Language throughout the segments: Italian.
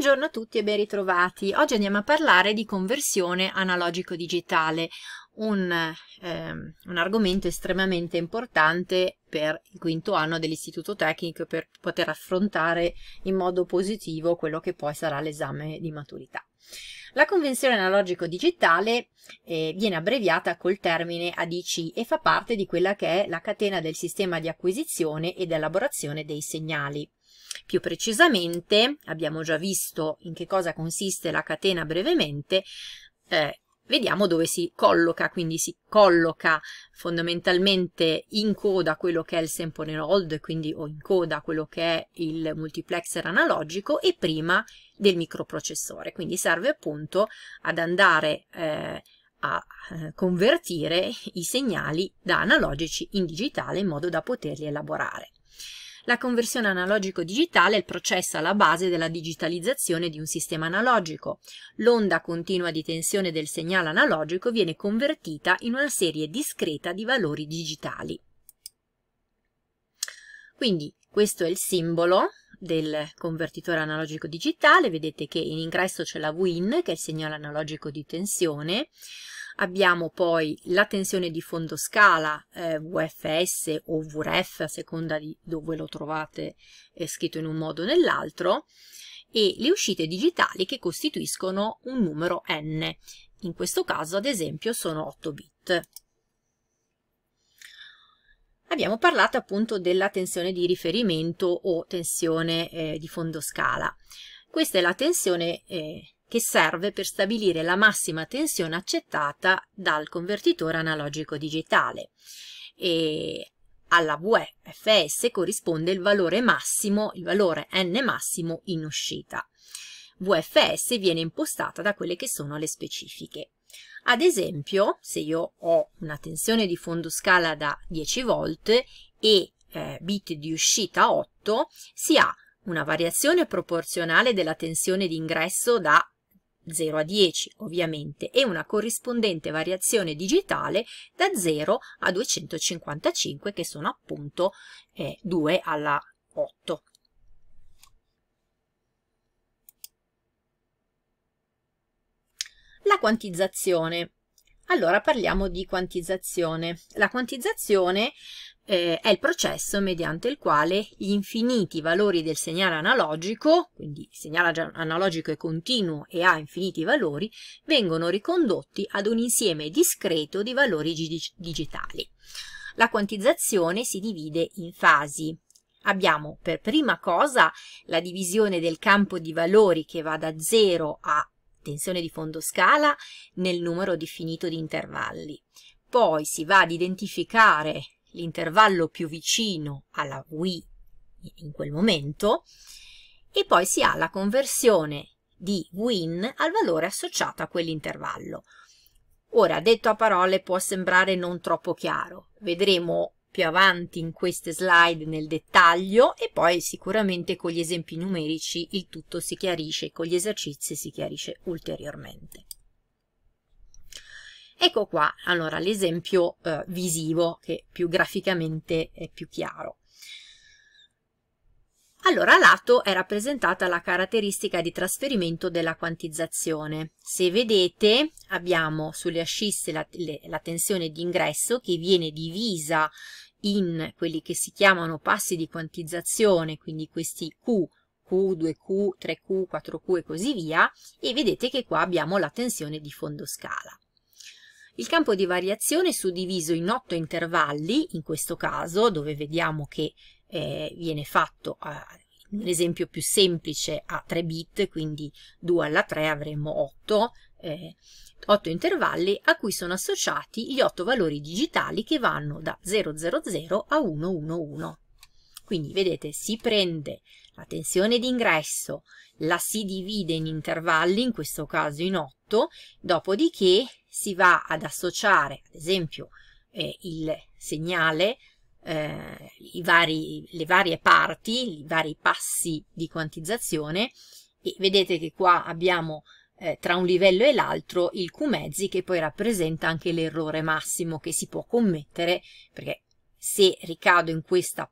Buongiorno a tutti e ben ritrovati. Oggi andiamo a parlare di conversione analogico-digitale, un argomento estremamente importante per il quinto anno dell'istituto tecnico per poter affrontare in modo positivo quello che poi sarà l'esame di maturità. La conversione analogico-digitale viene abbreviata col termine ADC e fa parte di quella che è la catena del sistema di acquisizione ed elaborazione dei segnali. Più precisamente, abbiamo già visto in che cosa consiste la catena brevemente, vediamo dove si colloca, quindi si colloca fondamentalmente in coda quello che è il sample and hold, quindi o in coda quello che è il multiplexer analogico e prima del microprocessore, quindi serve appunto ad andare a convertire i segnali da analogici in digitale in modo da poterli elaborare. La conversione analogico-digitale è il processo alla base della digitalizzazione di un sistema analogico. L'onda continua di tensione del segnale analogico viene convertita in una serie discreta di valori digitali. Quindi questo è il simbolo del convertitore analogico-digitale. Vedete che in ingresso c'è la WIN, che è il segnale analogico di tensione. Abbiamo poi la tensione di fondo scala VFS o VREF, a seconda di dove lo trovate scritto in un modo o nell'altro, e le uscite digitali che costituiscono un numero n. In questo caso, ad esempio, sono 8 bit. Abbiamo parlato appunto della tensione di riferimento o tensione di fondo scala. Questa è la tensione che serve per stabilire la massima tensione accettata dal convertitore analogico-digitale. Alla VFS corrisponde il valore massimo, il valore n massimo in uscita. VFS viene impostata da quelle che sono le specifiche. Ad esempio, se io ho una tensione di fondo scala da 10 volt e bit di uscita 8, si ha una variazione proporzionale della tensione di ingresso da 0 a 10 ovviamente e una corrispondente variazione digitale da 0 a 255 che sono appunto 2 alla 8. La quantizzazione. Allora parliamo di quantizzazione. La quantizzazione è il processo mediante il quale gli infiniti valori del segnale analogico, quindi il segnale analogico è continuo e ha infiniti valori, vengono ricondotti ad un insieme discreto di valori digitali. La quantizzazione si divide in fasi. Abbiamo per prima cosa la divisione del campo di valori che va da 0 a tensione di fondo scala nel numero definito di intervalli. Poi si va ad identificare l'intervallo più vicino alla WI in quel momento e poi si ha la conversione di WIN al valore associato a quell'intervallo. Ora, detto a parole, può sembrare non troppo chiaro. Vedremo più avanti in queste slide nel dettaglio e poi sicuramente con gli esempi numerici il tutto si chiarisce, con gli esercizi si chiarisce ulteriormente. Ecco qua, allora, l'esempio visivo che più graficamente è più chiaro. Allora, a lato è rappresentata la caratteristica di trasferimento della quantizzazione. Se vedete, abbiamo sulle ascisse la tensione di ingresso che viene divisa in quelli che si chiamano passi di quantizzazione, quindi questi Q, Q2Q, 3Q, 4Q e così via, e vedete che qua abbiamo la tensione di fondo scala. Il campo di variazione è suddiviso in 8 intervalli, in questo caso dove vediamo che viene fatto l'esempio più semplice a 3 bit, quindi 2 alla 3 avremo 8 intervalli a cui sono associati gli 8 valori digitali che vanno da 000 a 111. Quindi vedete, si prende la tensione di ingresso, la si divide in intervalli, in questo caso in 8, dopodiché si va ad associare, ad esempio, il segnale, le varie parti, i vari passi di quantizzazione e vedete che qua abbiamo tra un livello e l'altro il Q mezzi che poi rappresenta anche l'errore massimo che si può commettere, perché se ricado in questa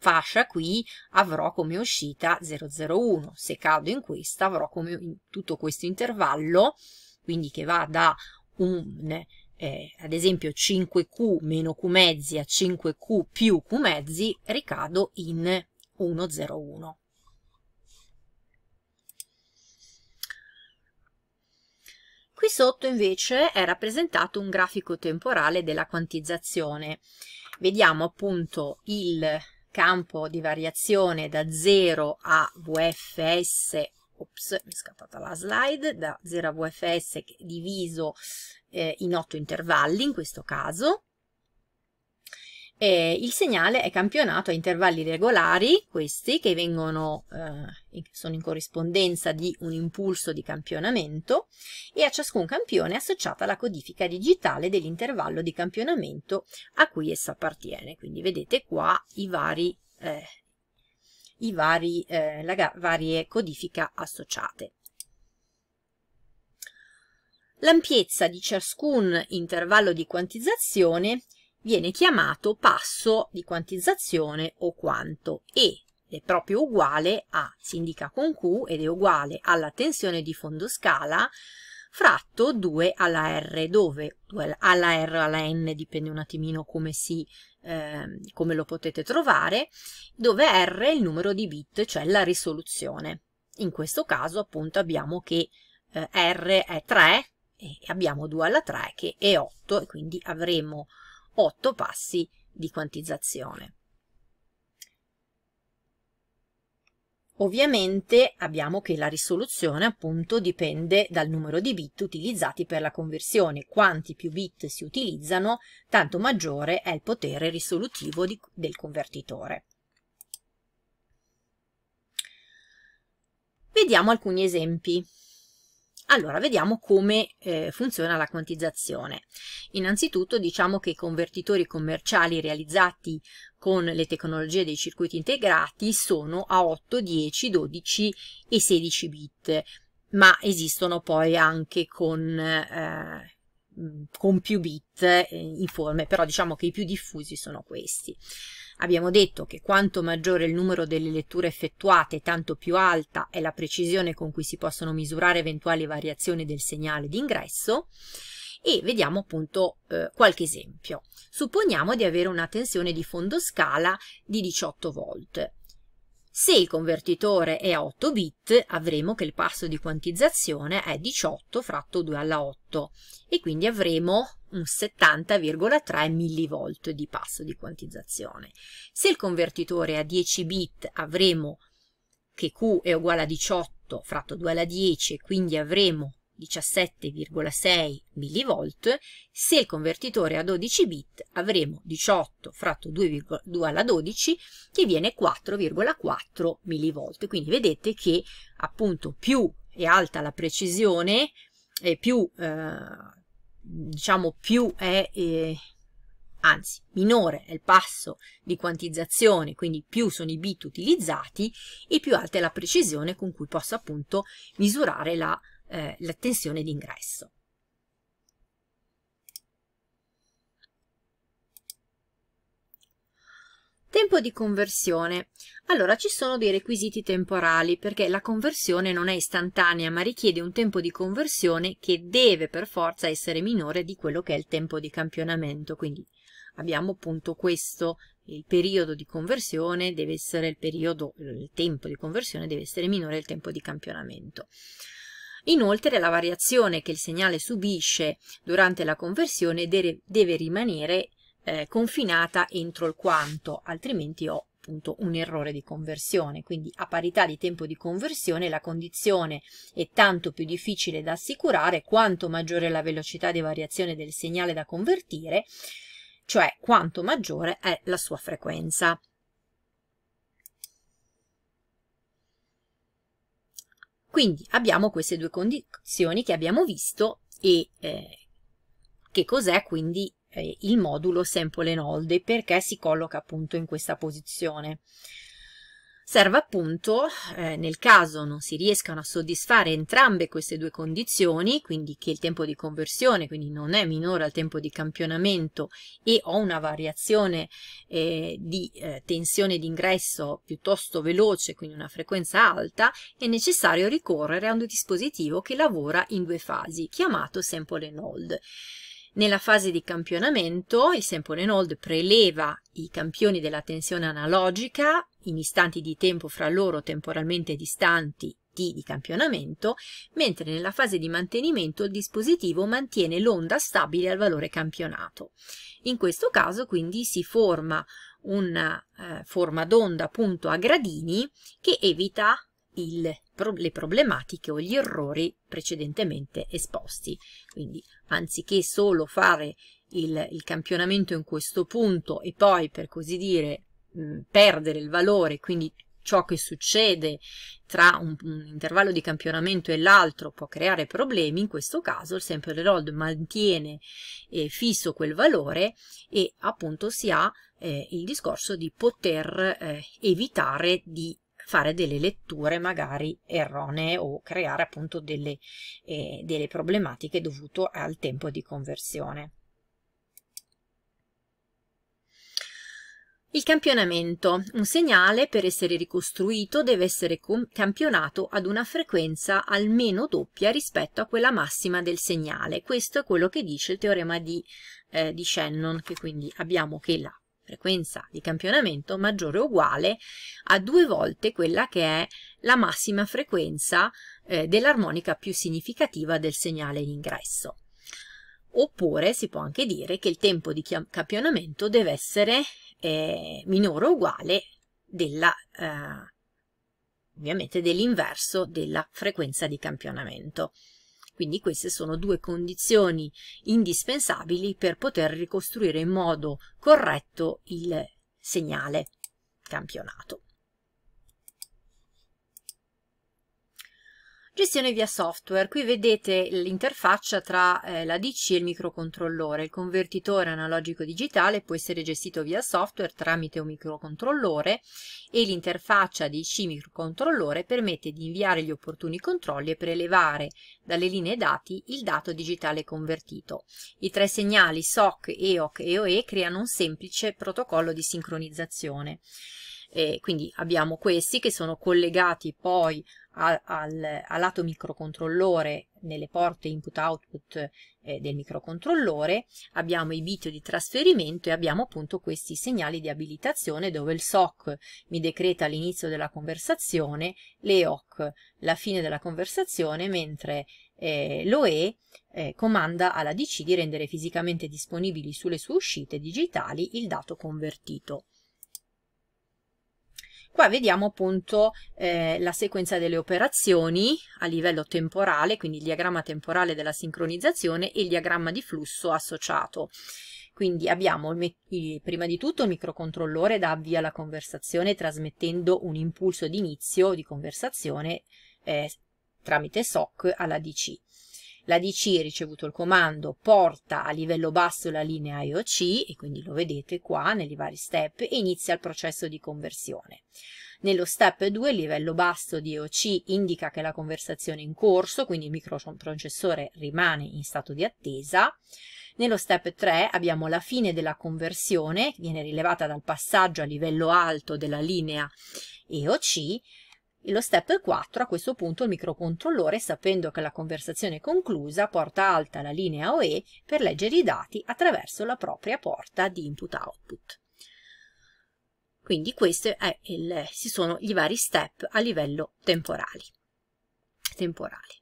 fascia qui avrò come uscita 001, se cado in questa avrò come in tutto questo intervallo, quindi che va da un ad esempio 5Q meno Q mezzi a 5Q più Q mezzi, ricado in 101. Qui sotto invece è rappresentato un grafico temporale della quantizzazione. Vediamo appunto il campo di variazione da 0 a VFS, ops, mi è scappata la slide, da 0 a VFS diviso in 8 intervalli in questo caso. Il segnale è campionato a intervalli regolari, questi che vengono, sono in corrispondenza di un impulso di campionamento, e a ciascun campione è associata la codifica digitale dell'intervallo di campionamento a cui essa appartiene. Quindi vedete qua le varie codifiche associate. L'ampiezza di ciascun intervallo di quantizzazione viene chiamato passo di quantizzazione o quanto, e è proprio uguale a, si indica con Q, ed è uguale alla tensione di fondo scala fratto 2 alla R, dove 2 alla R alla N dipende un attimino come, come lo potete trovare, dove R è il numero di bit, cioè la risoluzione. In questo caso appunto abbiamo che R è 3 e abbiamo 2 alla 3 che è 8, e quindi avremo 8 passi di quantizzazione. Ovviamente abbiamo che la risoluzione appunto dipende dal numero di bit utilizzati per la conversione. Quanti più bit si utilizzano, tanto maggiore è il potere risolutivo del convertitore. Vediamo alcuni esempi. Allora, vediamo come funziona la quantizzazione. Innanzitutto diciamo che i convertitori commerciali realizzati con le tecnologie dei circuiti integrati sono a 8, 10, 12 e 16 bit, ma esistono poi anche con più bit in forme, però diciamo che i più diffusi sono questi. Abbiamo detto che quanto maggiore il numero delle letture effettuate, tanto più alta è la precisione con cui si possono misurare eventuali variazioni del segnale d'ingresso, e vediamo appunto qualche esempio. Supponiamo di avere una tensione di fondo scala di 18 volt. Se il convertitore è a 8 bit, avremo che il passo di quantizzazione è 18 fratto 2 alla 8, e quindi avremo un 70,3 millivolt di passo di quantizzazione. Se il convertitore è a 10 bit, avremo che Q è uguale a 18 fratto 2 alla 10, quindi avremo 17,6 millivolt. Se il convertitore è a 12 bit, avremo 18 fratto 2 alla 12, che viene 4,4 millivolt. Quindi vedete che appunto più è alta la precisione e più minore è il passo di quantizzazione, quindi più sono i bit utilizzati e più alta è la precisione con cui posso appunto misurare la tensione d'ingresso. Tempo di conversione. Allora, ci sono dei requisiti temporali, perché la conversione non è istantanea, ma richiede un tempo di conversione che deve per forza essere minore di quello che è il tempo di campionamento. Quindi abbiamo appunto questo, il periodo di conversione deve essere il tempo di conversione deve essere minore del tempo di campionamento. Inoltre la variazione che il segnale subisce durante la conversione deve rimanere confinata entro il quanto, altrimenti ho appunto un errore di conversione. Quindi a parità di tempo di conversione la condizione è tanto più difficile da assicurare quanto maggiore è la velocità di variazione del segnale da convertire, cioè quanto maggiore è la sua frequenza. Quindi abbiamo queste due condizioni che abbiamo visto, e che cos'è quindi il modulo sample and hold, perché si colloca appunto in questa posizione. serve appunto, nel caso non si riescano a soddisfare entrambe queste due condizioni, quindi che il tempo di conversione quindi non è minore al tempo di campionamento e ho una variazione di tensione d'ingresso piuttosto veloce, quindi una frequenza alta, è necessario ricorrere a un dispositivo che lavora in due fasi, chiamato sample and hold. Nella fase di campionamento il sample and hold preleva i campioni della tensione analogica in istanti di tempo fra loro temporalmente distanti di campionamento, mentre nella fase di mantenimento il dispositivo mantiene l'onda stabile al valore campionato. In questo caso quindi si forma una forma d'onda appunto a gradini che evita le problematiche o gli errori precedentemente esposti. Quindi anziché solo fare il campionamento in questo punto e poi per così dire perdere il valore, quindi ciò che succede tra un intervallo di campionamento e l'altro può creare problemi, in questo caso il sample and hold mantiene fisso quel valore e appunto si ha il discorso di poter evitare di fare delle letture magari erronee o creare appunto delle problematiche dovute al tempo di conversione. Il campionamento. Un segnale per essere ricostruito deve essere campionato ad una frequenza almeno doppia rispetto a quella massima del segnale. Questo è quello che dice il teorema di Shannon, che quindi abbiamo che la frequenza di campionamento maggiore o uguale a 2 volte quella che è la massima frequenza dell'armonica più significativa del segnale in ingresso. Oppure si può anche dire che il tempo di campionamento deve essere minore o uguale ovviamente dell'inverso della frequenza di campionamento. Quindi queste sono due condizioni indispensabili per poter ricostruire in modo corretto il segnale campionato. Gestione via software. Qui vedete l'interfaccia tra l'ADC e il microcontrollore. Il convertitore analogico digitale può essere gestito via software tramite un microcontrollore e l'interfaccia ADC microcontrollore permette di inviare gli opportuni controlli e prelevare dalle linee dati il dato digitale convertito. I 3 segnali SOC, EOC e OE creano un semplice protocollo di sincronizzazione. Quindi abbiamo questi che sono collegati poi al lato microcontrollore nelle porte input-output del microcontrollore, abbiamo i bit di trasferimento e abbiamo appunto questi segnali di abilitazione dove il SOC mi decreta l'inizio della conversazione, l'EOC la fine della conversazione, mentre l'OE comanda alla DC di rendere fisicamente disponibili sulle sue uscite digitali il dato convertito. Qua vediamo appunto la sequenza delle operazioni a livello temporale, quindi il diagramma temporale della sincronizzazione e il diagramma di flusso associato. Quindi abbiamo prima di tutto il microcontrollore dà avvia alla conversazione trasmettendo un impulso di inizio di conversazione tramite SOC all'ADC. L'ADC ha ricevuto il comando, porta a livello basso la linea EOC, e quindi lo vedete qua nei vari step, e inizia il processo di conversione. Nello step 2 il livello basso di EOC indica che la conversazione è in corso, quindi il microprocessore rimane in stato di attesa. Nello step 3 abbiamo la fine della conversione, che viene rilevata dal passaggio a livello alto della linea EOC. Lo step 4, a questo punto il microcontrollore, sapendo che la conversazione è conclusa, porta alta la linea OE per leggere i dati attraverso la propria porta di input-output. Quindi questi sono i vari step a livello temporale.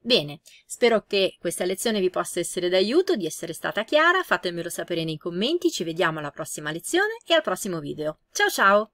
Bene, spero che questa lezione vi possa essere d'aiuto, di essere stata chiara, fatemelo sapere nei commenti, ci vediamo alla prossima lezione e al prossimo video. Ciao ciao!